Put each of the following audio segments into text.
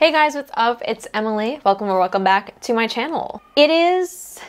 Hey guys, what's up? It's Emily. Welcome or welcome back to my channel. It is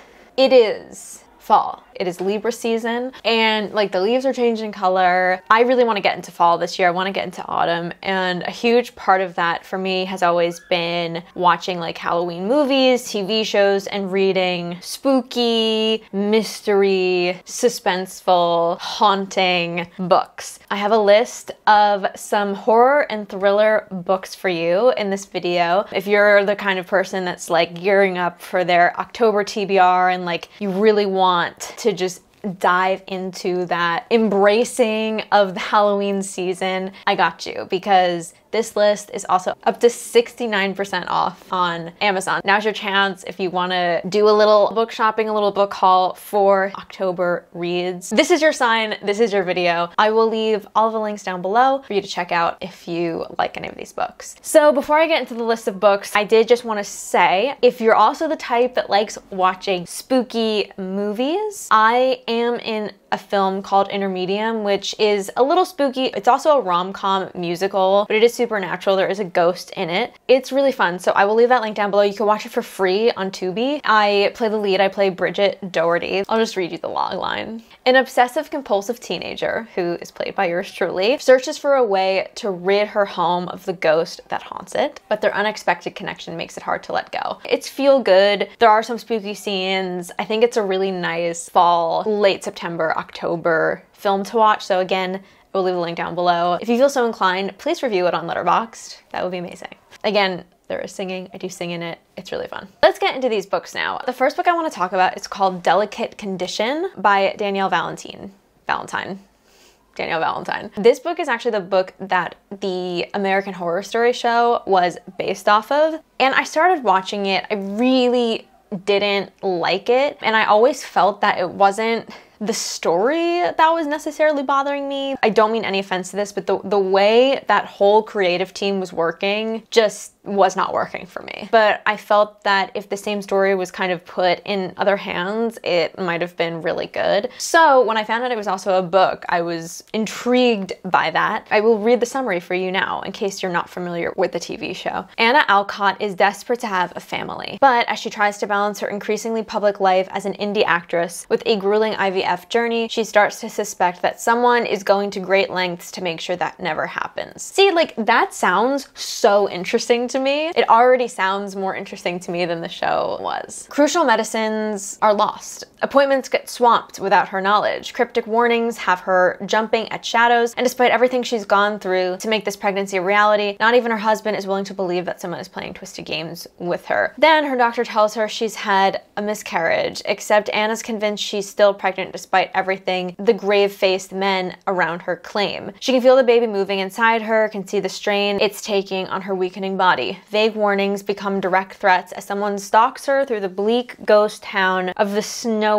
fall. It is Libra season and like the leaves are changing color. I really want to get into fall this year. I want to get into autumn, and a huge part of that for me has always been watching like Halloween movies, TV shows, and reading spooky, mystery, suspenseful, haunting books. I have a list of some horror and thriller books for you in this video. If you're the kind of person that's like gearing up for their October TBR and like you really want to just dive into that embracing of the Halloween season, I got you, because this list is also up to 69% off on Amazon. Now's your chance if you wanna do a little book shopping, a little book haul for October reads. This is your sign, this is your video. I will leave all of the links down below for you to check out if you like any of these books. So before I get into the list of books, I did just wanna say, if you're also the type that likes watching spooky movies, I am in a film called Intermedium, which is a little spooky. It's also a rom-com musical, but it is supernatural. There is a ghost in it. It's really fun. So I will leave that link down below. You can watch it for free on Tubi. I play the lead. I play Bridget Doherty. I'll just read you the log line. An obsessive compulsive teenager, who is played by yours truly, searches for a way to rid her home of the ghost that haunts it, but their unexpected connection makes it hard to let go. It's feel good. There are some spooky scenes. I think it's a really nice fall, late September, October film to watch. So again, we'll leave the link down below. If you feel so inclined, please review it on Letterboxd. That would be amazing. Again, there is singing. I do sing in it. It's really fun. Let's get into these books now. The first book I want to talk about is called Delicate Condition by Danielle Valentine. Danielle Valentine. This book is actually the book that the American Horror Story show was based off of. And I started watching it. I really didn't like it. And I always felt that it wasn't the story that was necessarily bothering me. I don't mean any offense to this, but the way that whole creative team was working just was not working for me. But I felt that if the same story was kind of put in other hands, it might have been really good. So when I found out it was also a book, I was intrigued by that. I will read the summary for you now in case you're not familiar with the TV show. Anna Alcott is desperate to have a family, but as she tries to balance her increasingly public life as an indie actress with a grueling IVF journey, she starts to suspect that someone is going to great lengths to make sure that never happens. See, like, that sounds so interesting to me. It already sounds more interesting to me than the show was. Crucial medicines are lost. Appointments get swamped without her knowledge. Cryptic warnings have her jumping at shadows, and despite everything she's gone through to make this pregnancy a reality, not even her husband is willing to believe that someone is playing twisted games with her. Then her doctor tells her she's had a miscarriage, except Anna's convinced she's still pregnant despite everything the grave-faced men around her claim. She can feel the baby moving inside her, can see the strain it's taking on her weakening body. Vague warnings become direct threats as someone stalks her through the bleak ghost town of the snowy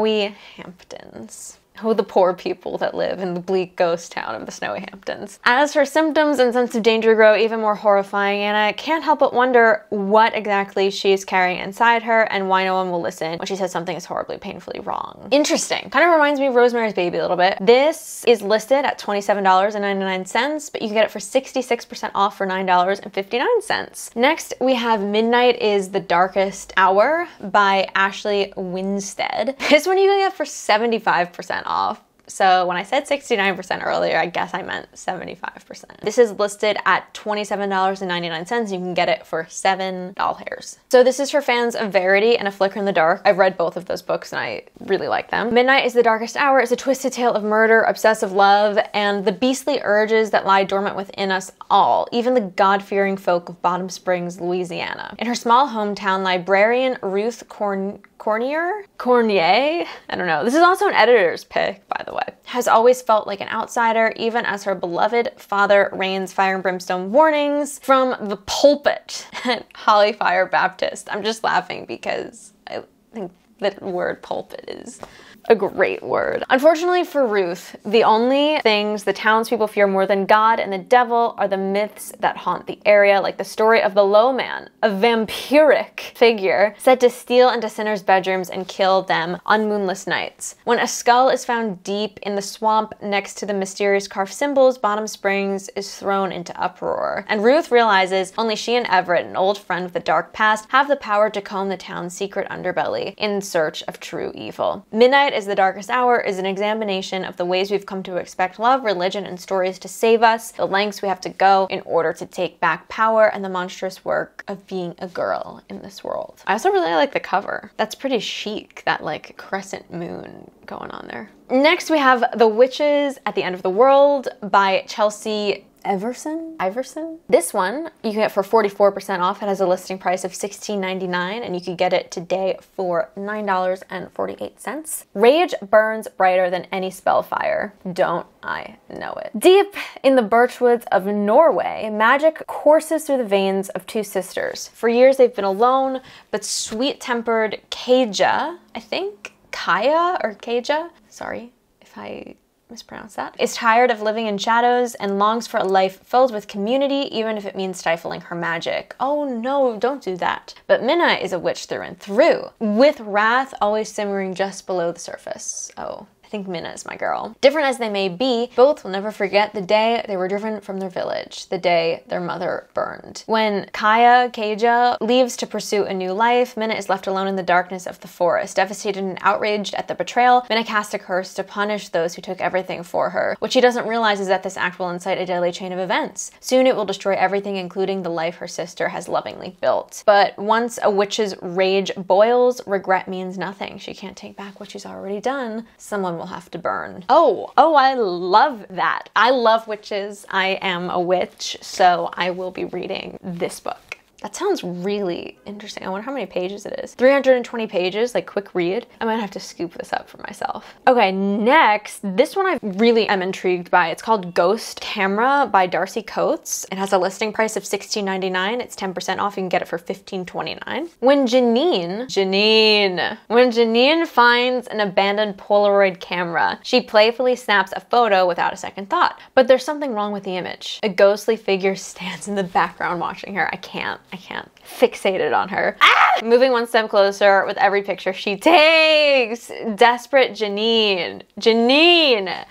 Hamptons. Oh, the poor people that live in the bleak ghost town of the snowy Hamptons. As her symptoms and sense of danger grow even more horrifying, Anna can't help but wonder what exactly she is carrying inside her and why no one will listen when she says something is horribly, painfully wrong. Interesting. Kind of reminds me of Rosemary's Baby a little bit. This is listed at $27.99, but you can get it for 66% off for $9.59. Next, we have Midnight is the Darkest Hour by Ashley Winstead. This one you can get for 75% off. So when I said 69% earlier, I guess I meant 75%. This is listed at $27.99. You can get it for $7. So this is for fans of Verity and A Flicker in the Dark. I've read both of those books and I really like them. Midnight is the Darkest Hour is a twisted tale of murder, obsessive love, and the beastly urges that lie dormant within us all, even the God-fearing folk of Bottom Springs, Louisiana. In her small hometown, librarian Ruth Cornier, I don't know. This is also an editor's pick, by the way. Has always felt like an outsider, even as her beloved father rains fire and brimstone warnings from the pulpit at Holly Fire Baptist. I'm just laughing because I think the word pulpit is a great word. Unfortunately for Ruth, the only things the townspeople fear more than God and the devil are the myths that haunt the area, like the story of the Low Man, a vampiric figure said to steal into sinners' bedrooms and kill them on moonless nights. When a skull is found deep in the swamp next to the mysterious carved symbols, Bottom Springs is thrown into uproar. And Ruth realizes only she and Everett, an old friend with a dark past, have the power to comb the town's secret underbelly in search of true evil. Midnight is the Darkest Hour is an examination of the ways we've come to expect love, religion, and stories to save us, the lengths we have to go in order to take back power, and the monstrous work of being a girl in this world. I also really like the cover. That's pretty chic, that like crescent moon going on there. Next we have The Witches at the End of the World by Chelsea Everson? This one you can get for 44% off. It has a listing price of $16.99 and you can get it today for $9.48. Rage burns brighter than any spellfire. Don't I know it. Deep in the birchwoods of Norway, magic courses through the veins of two sisters. For years they've been alone, but sweet-tempered Kaja, I think? Kaya or Kaja? Sorry if I mispronounce that, is tired of living in shadows and longs for a life filled with community, even if it means stifling her magic. Oh no, don't do that. But Minna is a witch through and through, with wrath always simmering just below the surface. Oh, I think Minna is my girl. Different as they may be, both will never forget the day they were driven from their village, the day their mother burned. When Kaja leaves to pursue a new life, Minna is left alone in the darkness of the forest. Devastated and outraged at the betrayal, Minna casts a curse to punish those who took everything for her. What she doesn't realize is that this act will incite a deadly chain of events. Soon it will destroy everything, including the life her sister has lovingly built. But once a witch's rage boils, regret means nothing. She can't take back what she's already done. Someone will have to burn. Oh, I love that. I love witches. I am a witch, so I will be reading this book. That sounds really interesting. I wonder how many pages it is. 320 pages, like quick read. I might have to scoop this up for myself. Okay, next, this one I really am intrigued by. It's called Ghost Camera by Darcy Coates. It has a listing price of $16.99. It's 10% off. You can get it for $15.29. When Janine finds an abandoned Polaroid camera, she playfully snaps a photo without a second thought. But there's something wrong with the image. A ghostly figure stands in the background watching her. I can't. Fixated on her. Ah! Moving one step closer with every picture she takes. Desperate Janine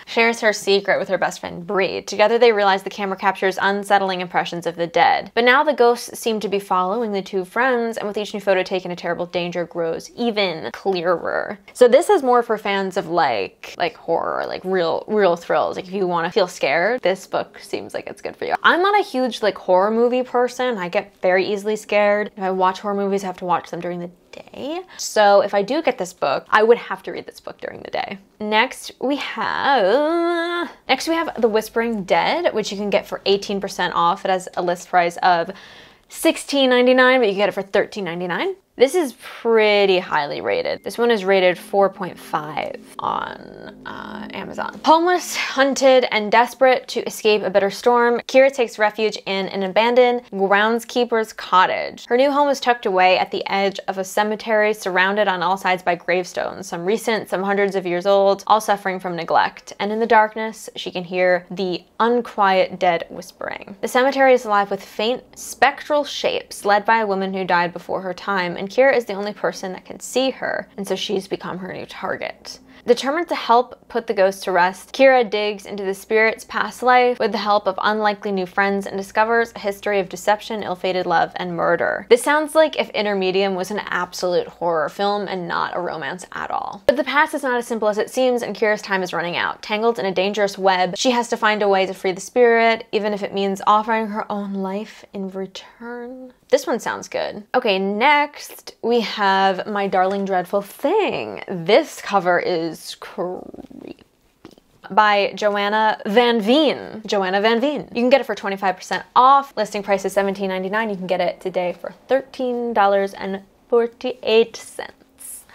shares her secret with her best friend Bree. Together they realize the camera captures unsettling impressions of the dead. But now the ghosts seem to be following the two friends, and with each new photo taken, a terrible danger grows even clearer. So this is more for fans of like horror, like real thrills. Like if you want to feel scared, this book seems like it's good for you. I'm not a huge like horror movie person. I get very easily scared. If I watch horror movies, I have to watch them during the day. So if I do get this book, I would have to read this book during the day. Next we have The Whispering Dead, which you can get for 18% off. It has a list price of $16.99, but you can get it for $13.99. This is pretty highly rated. This one is rated 4.5 on Amazon. Homeless, hunted, and desperate to escape a bitter storm, Kira takes refuge in an abandoned groundskeeper's cottage. Her new home is tucked away at the edge of a cemetery, surrounded on all sides by gravestones, some recent, some hundreds of years old, all suffering from neglect. And in the darkness, she can hear the unquiet dead whispering. The cemetery is alive with faint, spectral shapes led by a woman who died before her time, and Kira is the only person that can see her, and so she's become her new target. Determined to help put the ghost to rest, Kira digs into the spirit's past life with the help of unlikely new friends and discovers a history of deception, ill-fated love, and murder. This sounds like if Intermedium was an absolute horror film and not a romance at all. But the past is not as simple as it seems, and Kira's time is running out. Tangled in a dangerous web, she has to find a way to free the spirit, even if it means offering her own life in return. This one sounds good. Okay, next we have My Darling Dreadful Thing. This cover is creepy. By Joanna Vanveen. You can get it for 25% off. Listing price is $17.99. You can get it today for $13.48.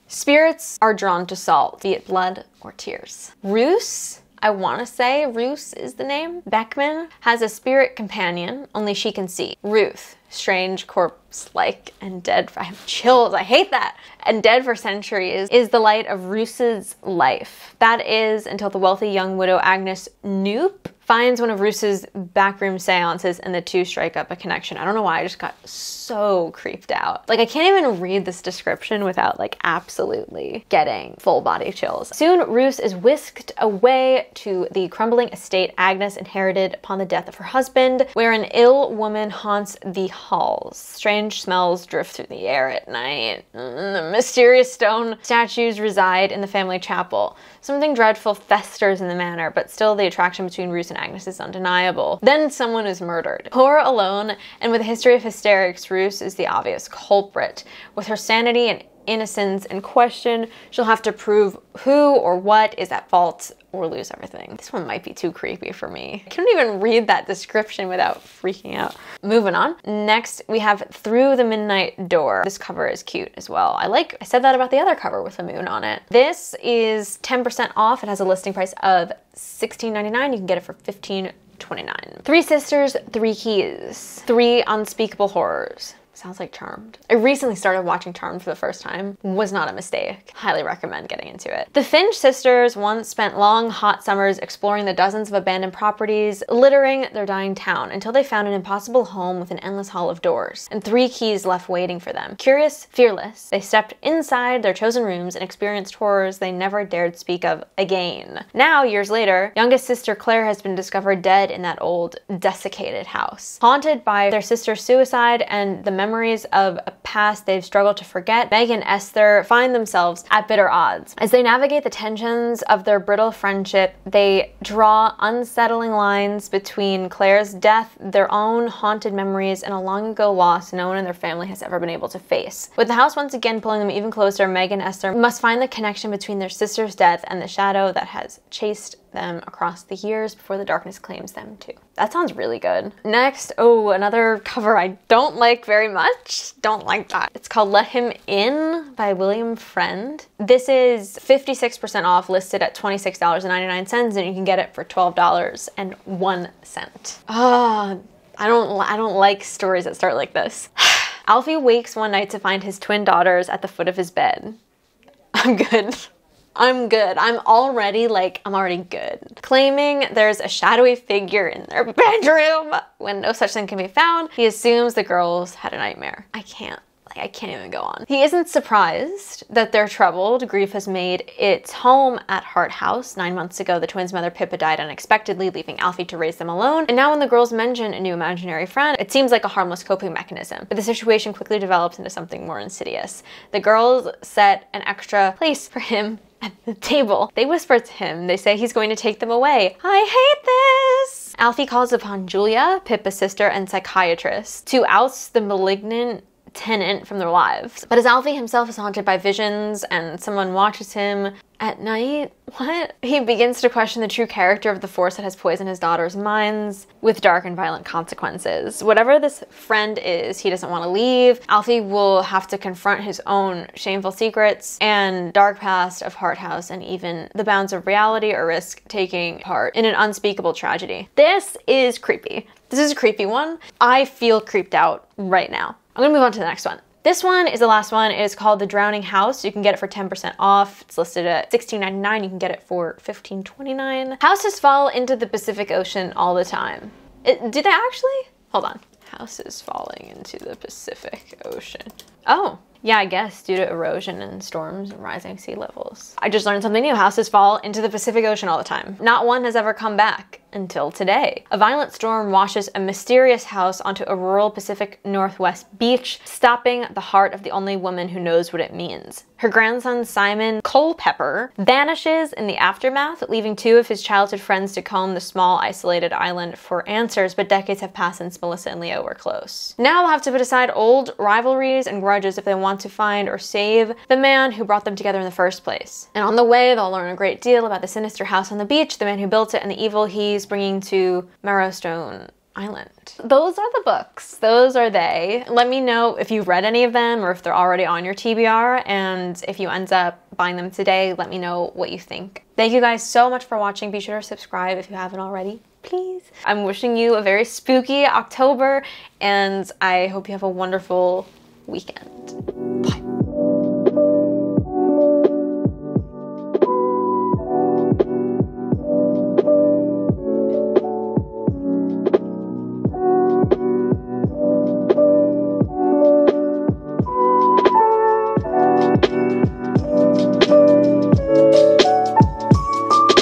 Spirits are drawn to salt, be it blood or tears. Ruse? I I want to say Ruth is the name, Beckman, has a spirit companion, only she can see. Ruth, strange, corpse-like, and dead. I have chills, I hate that. And dead for centuries, is the light of Ruth's life. That is until the wealthy young widow Agnes Noop finds one of Ruth's backroom seances and the two strike up a connection. I don't know why, I just got so creeped out. Like, I can't even read this description without like absolutely getting full body chills. Soon Ruth is whisked away to the crumbling estate Agnes inherited upon the death of her husband, where an ill woman haunts the halls. Strange smells drift through the air at night. The mysterious stone statues reside in the family chapel. Something dreadful festers in the manor, but still the attraction between Ruth and Agnes is undeniable. Then someone is murdered. Poor, alone, and with a history of hysterics, Ruth is the obvious culprit. With her sanity and innocence in question, she'll have to prove who or what is at fault or lose everything. This one might be too creepy for me. I couldn't even read that description without freaking out. Moving on. Next, we have Through the Midnight Door. This cover is cute as well. I said that about the other cover with the moon on it. This is 10% off. It has a listing price of $16.99. You can get it for $15.29. Three sisters, three keys, three unspeakable horrors. Sounds like Charmed. I recently started watching Charmed for the first time. Was not a mistake. Highly recommend getting into it. The Finch sisters once spent long, hot summers exploring the dozens of abandoned properties littering their dying town until they found an impossible home with an endless hall of doors and three keys left waiting for them. Curious, fearless, they stepped inside their chosen rooms and experienced horrors they never dared speak of again. Now, years later, youngest sister Claire has been discovered dead in that old, desiccated house. Haunted by their sister's suicide and the memories of a past they've struggled to forget, Meg and Esther find themselves at bitter odds. As they navigate the tensions of their brittle friendship, they draw unsettling lines between Claire's death, their own haunted memories, and a long-ago loss no one in their family has ever been able to face. With the house once again pulling them even closer, Meg and Esther must find the connection between their sister's death and the shadow that has chased them across the years before the darkness claims them too. That sounds really good. Next, oh, another cover I don't like very much. Don't like that. It's called Let Him In by William Friend. This is 56% off, listed at $26.99, and you can get it for $12.01. Oh, I don't like stories that start like this. Alfie wakes one night to find his twin daughters at the foot of his bed. I'm good. I'm good. I'm already good. Claiming there's a shadowy figure in their bedroom when no such thing can be found, he assumes the girls had a nightmare. I can't even go on. He isn't surprised that they're troubled. Grief has made its home at Hart House. 9 months ago, the twins' mother Pippa died unexpectedly, leaving Alfie to raise them alone. And now when the girls mention a new imaginary friend, it seems like a harmless coping mechanism, but the situation quickly develops into something more insidious. The girls set an extra place for him at the table. They whisper to him. They say he's going to take them away. I hate this! Alfie calls upon Julia, Pippa's sister and psychiatrist, to oust the malignant tenant from their lives. But as Alfie himself is haunted by visions and someone watches him at night, he begins to question the true character of the force that has poisoned his daughters' minds with dark and violent consequences. Whatever this friend is, he doesn't want to leave. Alfie will have to confront his own shameful secrets and dark past of Hart House and even the bounds of reality or risk taking part in an unspeakable tragedy. This is creepy. This is a creepy one. I feel creeped out right now. I'm gonna move on to the next one. This one is the last one. It is called The Drowning House. You can get it for 10% off. It's listed at $16.99. You can get it for $15.29. Houses fall into the Pacific Ocean all the time. Do they actually? Hold on. Houses falling into the Pacific Ocean. Oh. Yeah, I guess due to erosion and storms and rising sea levels. I just learned something new. Houses fall into the Pacific Ocean all the time. Not one has ever come back until today. A violent storm washes a mysterious house onto a rural Pacific Northwest beach, stopping the heart of the only woman who knows what it means. Her grandson, Simon Culpepper, vanishes in the aftermath, leaving two of his childhood friends to comb the small, isolated island for answers, but decades have passed since Melissa and Leo were close. Now they'll have to put aside old rivalries and grudges if they want to find or save the man who brought them together in the first place. And on the way, they'll learn a great deal about the sinister house on the beach, the man who built it, and the evil he's bringing to Marrowstone Island. Those are the books. Those are they. Let me know if you've read any of them or if they're already on your TBR, and if you end up buying them today, let me know what you think. Thank you guys so much for watching. Be sure to subscribe if you haven't already, please. I'm wishing you a very spooky October, and I hope you have a wonderful weekend.